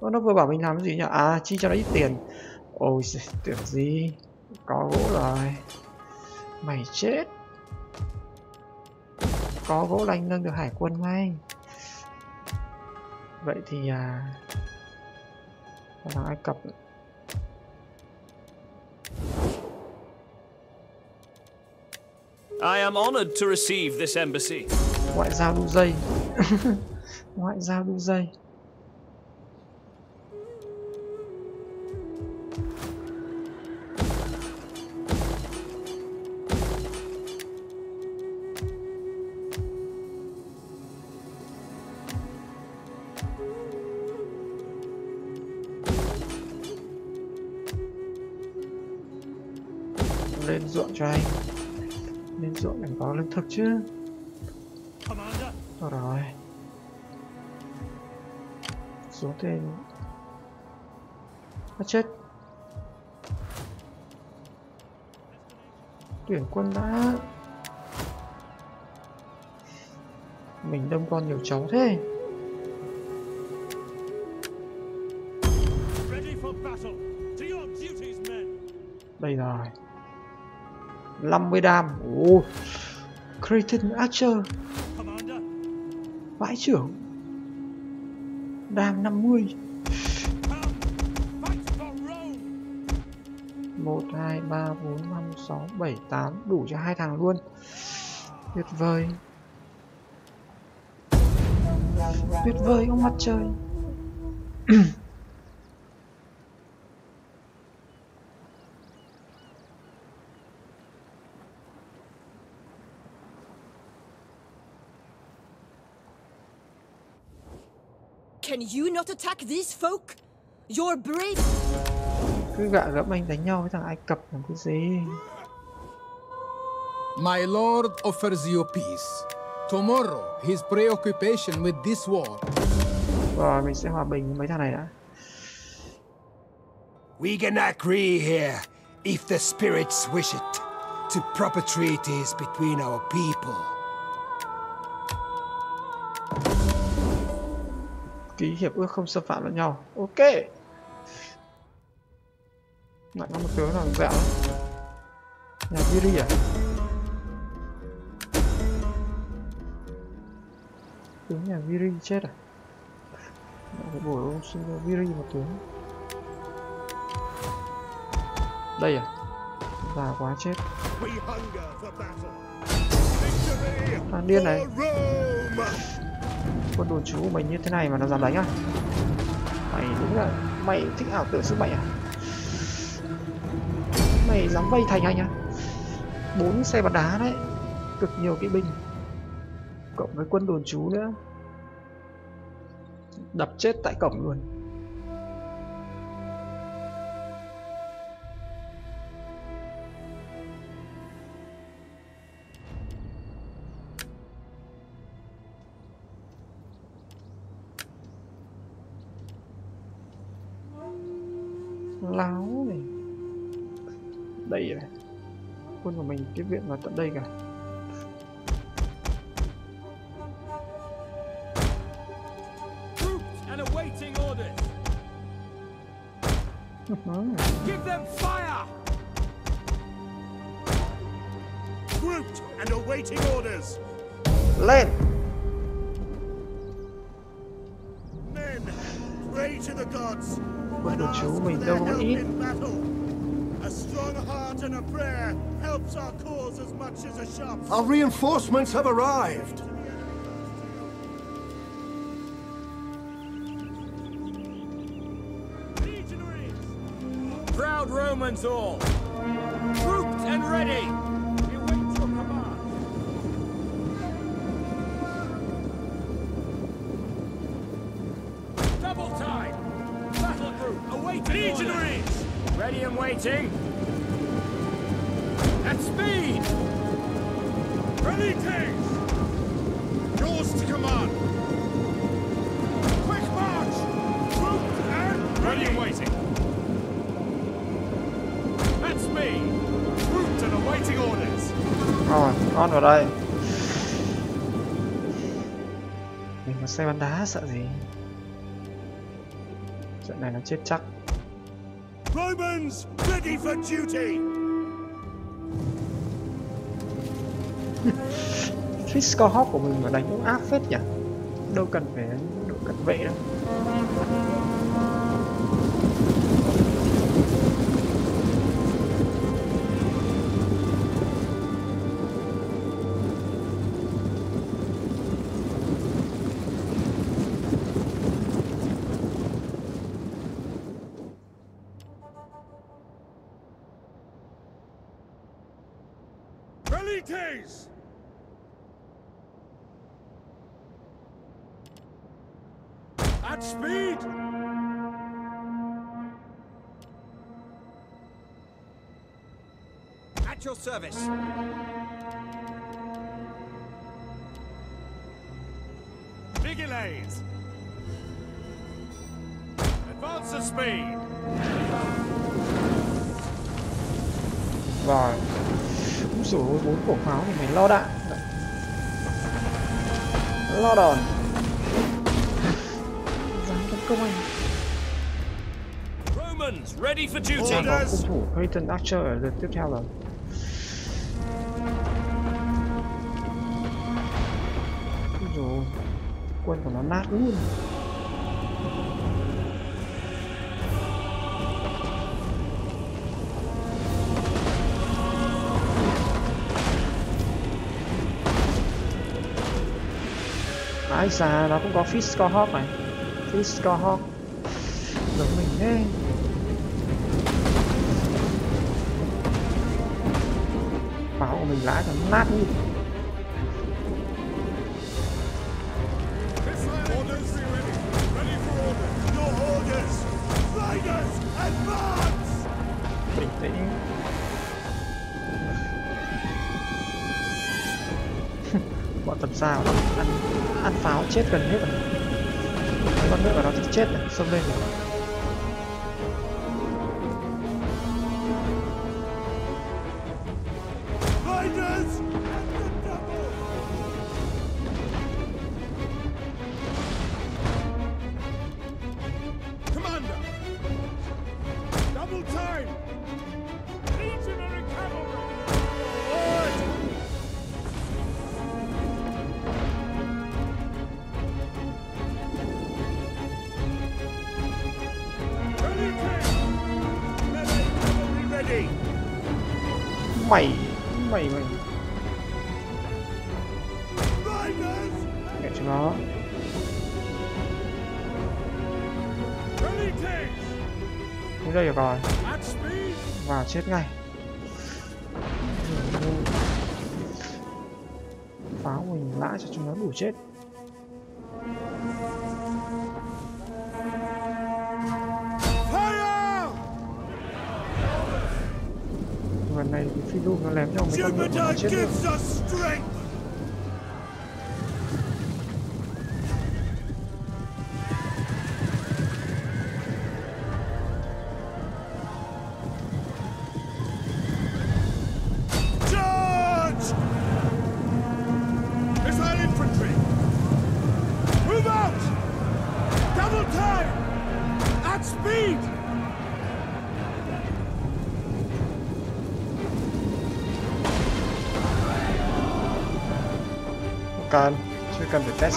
Nó vừa bảo mình làm cái gì nhỉ? À, chi cho nó ít tiền. Ôi giời, tưởng gì. Có gỗ rồi. Mày chết. Có gỗ là anh nâng được hải quân ngay. Vậy thì thằng Ai Cập. I am honored to receive this embassy. Ngoại giao đu dây. Ngoại giao đu dây. Lên ruộng cho anh. Lên ruộng phải có lương thực chứ. Được rồi. Xuống thêm. Nó chết. Tuyển quân đã. Mình đâm con nhiều cháu thế. Đây rồi. 50 đam. Oh. Cretan Archer. Vãi trưởng. Đam 50. 1, 2, 3, 4, 5, 6, 7, 8. Đủ cho hai thằng luôn. Tuyệt vời. Tuyệt vời ông mặt trời. Can you not attack these folk? You're brave. Cứ gạ gẫm anh đánh nhau với thằng Ai Cập làm cái gì? My lord offers you peace. Tomorrow his preoccupation with this war. Rồi mình sẽ hòa bình với mấy thằng này đã. We can agree here if the spirits wish it to proper treaties between our people. Ký hiệp ước không xâm phạm lẫn nhau. Ok. Lại có một tướng làm dạo. Nhà Viri à? Tướng nhà Viri chết à? Lại phải bổ ông sinh ra Viri một tướng. Đây à? Già quá chết. Thằng điên này. Con đồ chú của mình như thế này mà nó dám đánh à? Mày đúng là mày thích ảo tưởng sức mạnh à? Mày dám vây thành anh à? 4 xe bắn đá đấy, cực nhiều kỵ binh cộng với quân đồn trú nữa, đập chết tại cổng luôn. láo này. Đây này. Quân của mình tiếp viện vào tận đây cả. Give them fire. Grouped and awaiting orders. Lên. Men, pray to the gods. Quân đội chú mình đâu có ít. A strong heart and a prayer helps our cause as much as a sharp. Our reinforcements have arrived. Proud Romans all, grouped and ready. We wait your command. Double time. Battle group awaiting. Legionaries, ready and waiting. At speed. Ready, Kings. Yours to command. Quick march. Grouped and ready. Ready and waiting. Rồi, con vào đây. Mình có xe bắn đá sợ gì. Trận này nó chết chắc. Romans ready for duty. Fiscal Hawk của mình mà đánh cũng áp phết nhỉ. Đâu cần phải độ cận vệ đâu. At speed. At your service. Vigiles. Advance at speed. Rồi. Úi dồi ôi, 4 khẩu pháo thì mình lo đạn. Lo đòn. Romans ready for duty. Orders. Cretan Archer ở lượt tiếp theo rồi. Rồi quân của nó nát luôn. Ái xa nó cũng có Fisker Hawk này. Fisker Hawk giống mình thế. Pháo của mình lãi còn nát đi. Bình tĩnh. Bọn tầm xa của nó ăn pháo chết gần hết rồi. Con nước của nó thì chết này, xông lên này. Mày kệ cho nó. Đến đây được rồi. Và chết ngay. Pháo mình lãi cho chúng nó đủ chết. Này phi đu nó làm cho mấy con nó chết luôn. Retreat! Còn chưa cần phải test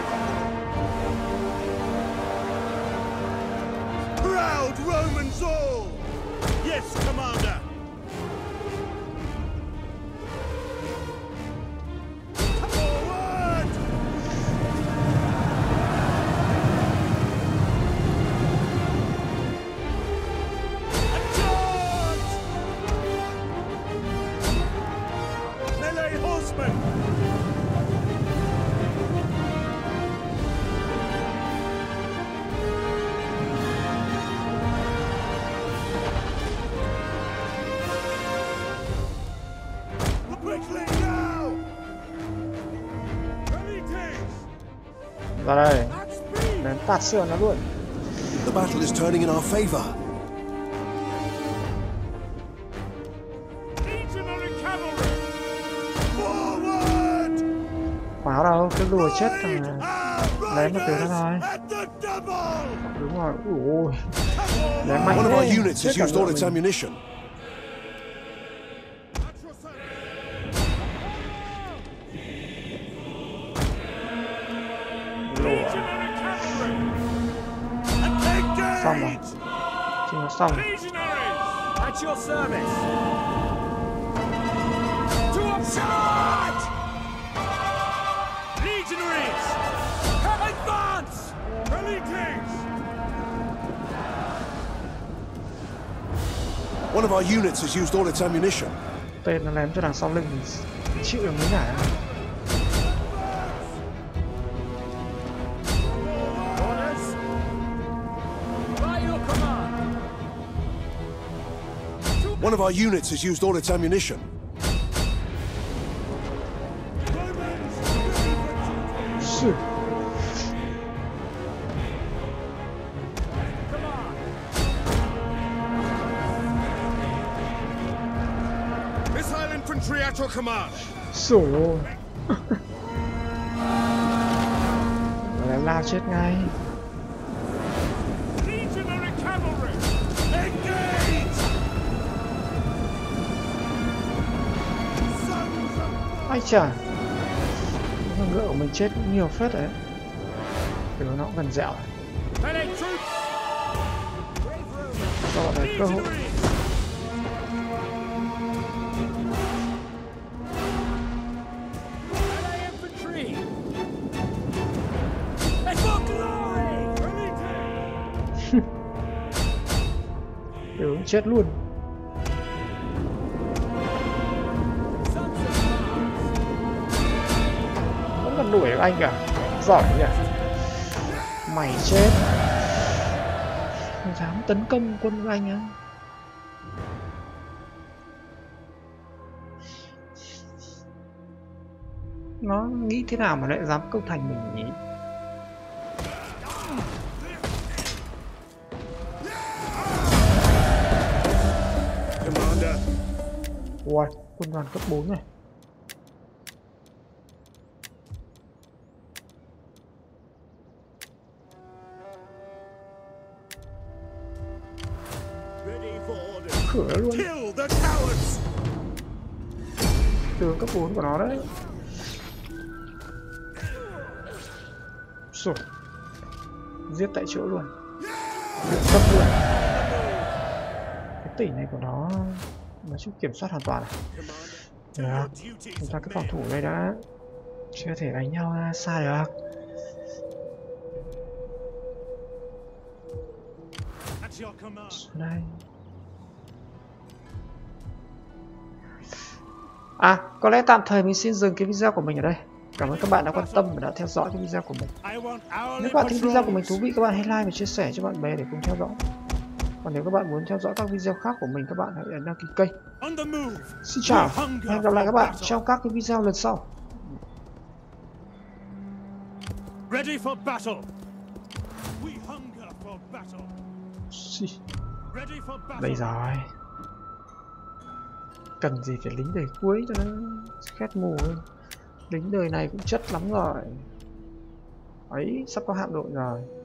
Romans all! Yes, Commander! Forward! Advance! Melee horsemen! Vào đây, đến tạt sườn nó luôn. The battle is turning in our favor. Khóa đâu, cái đùa chết thằng lấy một tiếng thôi. Đúng rồi, ui, lấy mạnh thế, chết cả đội mình. Xong rồi, chứ nó xong rồi. One of our units has used all its ammunition. Tên nó ném cho đằng sau lưng mình chịu được mấy nhả. One of our units has used all its ammunition. Shit. Missile infantry at your command. So. Là lao chết ngay. Ai chả, thằng ngựa của mình chết cũng nhiều phết đấy. Kiểu nó cũng gần dẹo. Cho bọn này cơ hội. Kiểu cũng chết luôn. Đuổi được anh cả, giỏi nhỉ, mày chết, không dám tấn công quân anh á. Nó nghĩ thế nào mà lại dám công thành mình nhỉ? Ui, quân đoàn cấp 4 này. Cửa luôn. Từ cấp 4 của nó đấy. Rồi. Giết tại chỗ luôn. Luyện cấp luôn. Cái tỉnh này của nó nói chung kiểm soát hoàn toàn. Được. Chúng ta cứ phòng thủ đây đã. Chưa thể đánh nhau ra xa được. Đây. À, có lẽ tạm thời mình xin dừng cái video của mình ở đây. Cảm ơn các bạn đã quan tâm và đã theo dõi cái video của mình. Nếu các bạn thấy video của mình thú vị, các bạn hãy like và chia sẻ cho bạn bè để cùng theo dõi. Còn nếu các bạn muốn theo dõi các video khác của mình, các bạn hãy ấn đăng ký kênh. Xin chào, hẹn gặp lại các bạn trong các cái video lần sau. Ready for battle. We hunger for battle. Ready for battle. Đây rồi. Cần gì phải lính đời cuối cho nó khét mù. Lính đời này cũng chất lắm rồi. Ấy, sắp có hạm đội rồi.